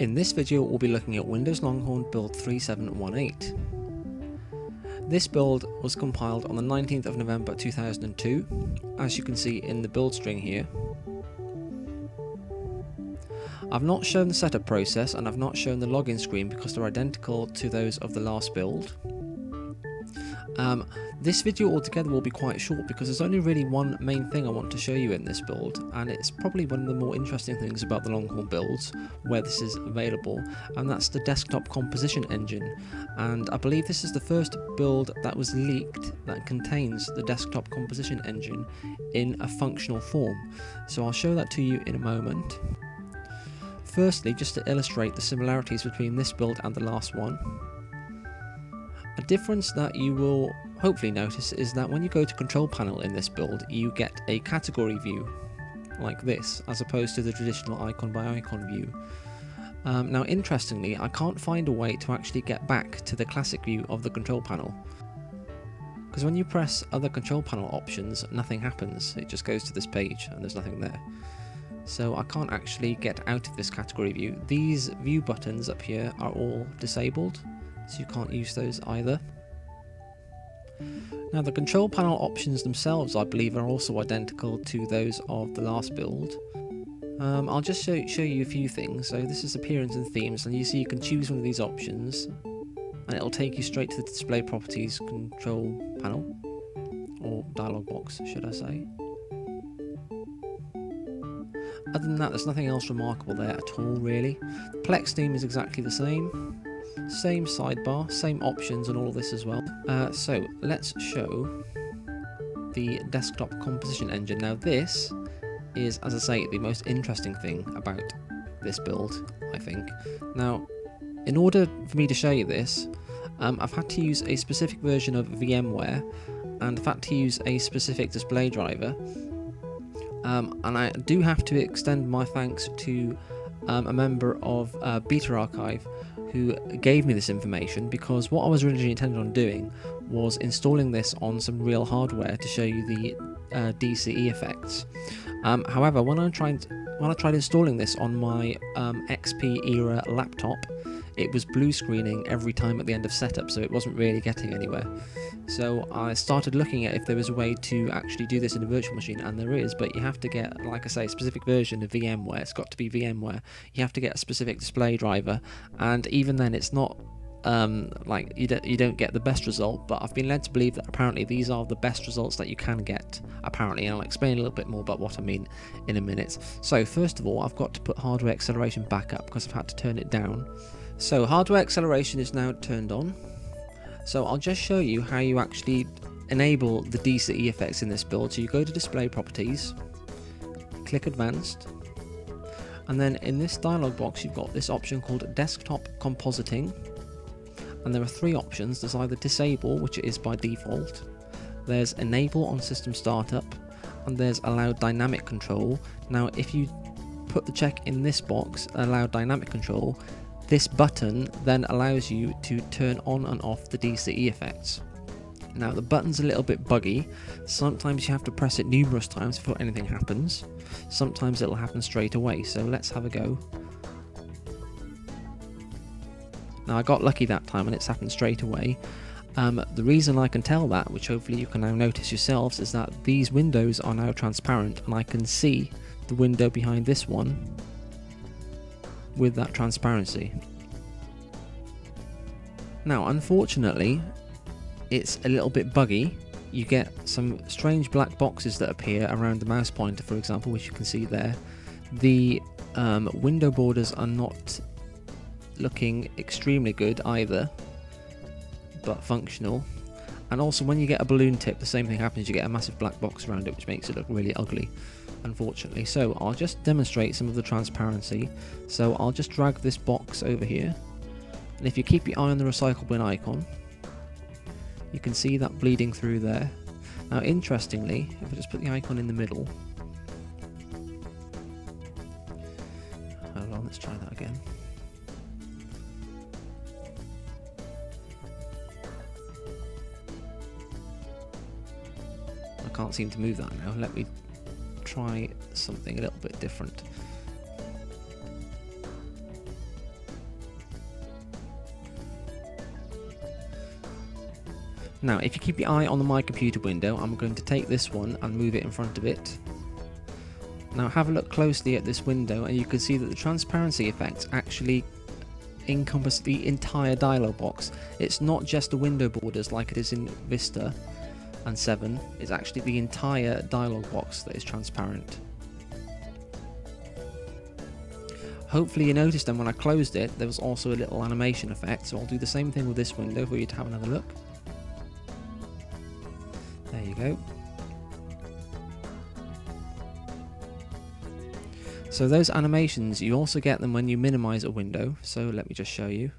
In this video we'll be looking at Windows Longhorn build 3718. This build was compiled on the 19th of November 2002, as you can see in the build string here. I've not shown the setup process and I've not shown the login screen because they're identical to those of the last build. This video altogether will be quite short because there's only really one main thing I want to show you in this build, and it's probably one of the more interesting things about the Longhorn builds where this is available, and that's the Desktop Composition Engine. And I believe this is the first build that was leaked that contains the Desktop Composition Engine in a functional form, so I'll show that to you in a moment. Firstly, just to illustrate the similarities between this build and the last one, a difference that you will hopefully notice is that when you go to control panel in this build, you get a category view like this, as opposed to the traditional icon by icon view. Now interestingly, I can't find a way to actually get back to the classic view of the control panel, because when you press other control panel options, nothing happens. It just goes to this page and there's nothing there. So I can't actually get out of this category view. These view buttons up here are all disabled, so you can't use those either. Now the control panel options themselves, I believe, are also identical to those of the last build. I'll just show you a few things. So this is appearance and themes, and you see you can choose one of these options and it'll take you straight to the display properties control panel, or dialog box should I say. Other than that, there's nothing else remarkable there at all really. The Plex theme is exactly the same sidebar, same options and all of this as well. So let's show the Desktop Composition Engine. Now this is, as I say, the most interesting thing about this build, I think. Now in order for me to show you this, I've had to use a specific version of VMware, and I've had to use a specific display driver, and I do have to extend my thanks to a member of Beta Archive who gave me this information, because what I was originally intended on doing was installing this on some real hardware to show you the DCE effects. However, when I tried installing this on my XP era laptop, it was blue screening every time at the end of setup, so it wasn't really getting anywhere. So I started looking at if there was a way to actually do this in a virtual machine, and there is, but you have to get, like I say, a specific version of VMware. It's got to be VMware. You have to get a specific display driver, and even then it's not like you don't get the best result, but I've been led to believe that apparently these are the best results that you can get, apparently, and I'll explain a little bit more about what I mean in a minute. So first of all, I've got to put hardware acceleration back up because I've had to turn it down. So hardware acceleration is now turned on. So I'll just show you how you actually enable the DCE effects in this build. So you go to display properties, click advanced, and then in this dialog box you've got this option called Desktop Compositing, and there are three options. There's either disable, which it is by default, there's enable on system startup, and there's allow dynamic control. Now if you put the check in this box, allow dynamic control, this button then allows you to turn on and off the DCE effects. Now the button's a little bit buggy. Sometimes you have to press it numerous times before anything happens. Sometimes it'll happen straight away, so let's have a go. Now I got lucky that time and it's happened straight away. The reason I can tell that, which hopefully you can now notice yourselves, is that these windows are now transparent and I can see the window behind this one with that transparency. Now unfortunately it's a little bit buggy. You get some strange black boxes that appear around the mouse pointer, for example, which you can see there. The window borders are not looking extremely good either, but functional. And also when you get a balloon tip, the same thing happens. You get a massive black box around it, which makes it look really ugly, unfortunately. So I'll just demonstrate some of the transparency. So I'll just drag this box over here, and if you keep your eye on the recycle bin icon, you can see that bleeding through there. Now interestingly, if I just put the icon in the middle, hold on, let's try that again. I can't seem to move that now. Let me try something a little bit different. Now, if you keep your eye on the My Computer window, I'm going to take this one and move it in front of it. Now have a look closely at this window and you can see that the transparency effects actually encompass the entire dialog box. It's not just the window borders like it is in Vista and 7, it's actually the entire dialog box that is transparent. Hopefully you noticed then when I closed it there was also a little animation effect, so I'll do the same thing with this window for you to have another look. There you go. So those animations, you also get them when you minimize a window, so let me just show you.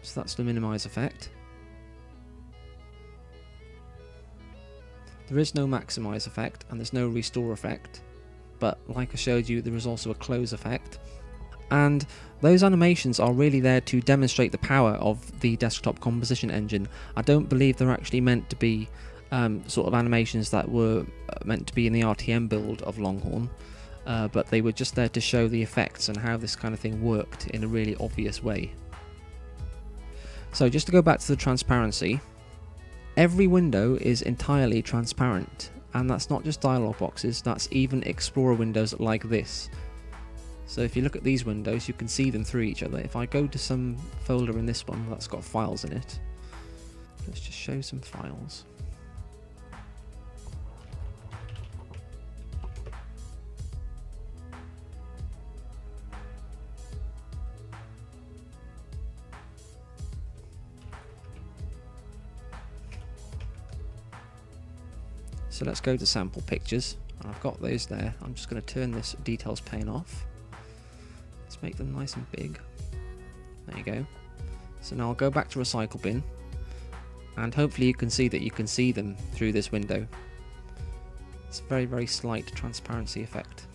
So that's the minimize effect. There is no maximize effect and there's no restore effect, but like I showed you there is also a close effect. And those animations are really there to demonstrate the power of the Desktop Composition Engine. I don't believe they're actually meant to be sort of animations that were meant to be in the RTM build of Longhorn, but they were just there to show the effects and how this kind of thing worked in a really obvious way. So just to go back to the transparency, every window is entirely transparent, and that's not just dialog boxes, that's even Explorer windows like this. So if you look at these windows you can see them through each other. If I go to some folder in this one that's got files in it, let's just show some files. So let's go to sample pictures, and I've got those there. I'm just going to turn this details pane off. Let's make them nice and big. There you go. So now I'll go back to recycle bin, and hopefully you can see that you can see them through this window. It's a very, very slight transparency effect.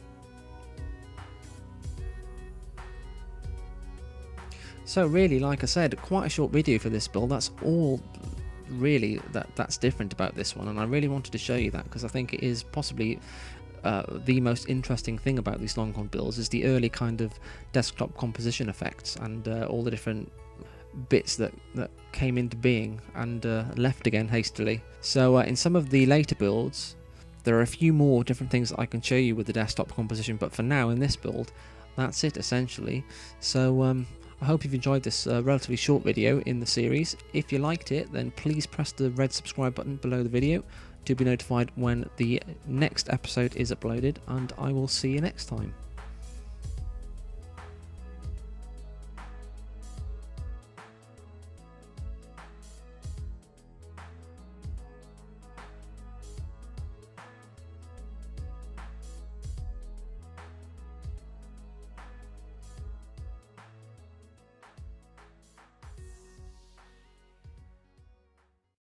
So really, like I said, quite a short video for this build. That's all really that's different about this one, and I really wanted to show you that because I think it is possibly the most interesting thing about these Longhorn builds is the early kind of desktop composition effects and all the different bits that came into being and left again hastily. So in some of the later builds there are a few more different things that I can show you with the desktop composition, but for now in this build that's it essentially. So I hope you've enjoyed this relatively short video in the series. If you liked it, then please press the red subscribe button below the video to be notified when the next episode is uploaded, and I will see you next time.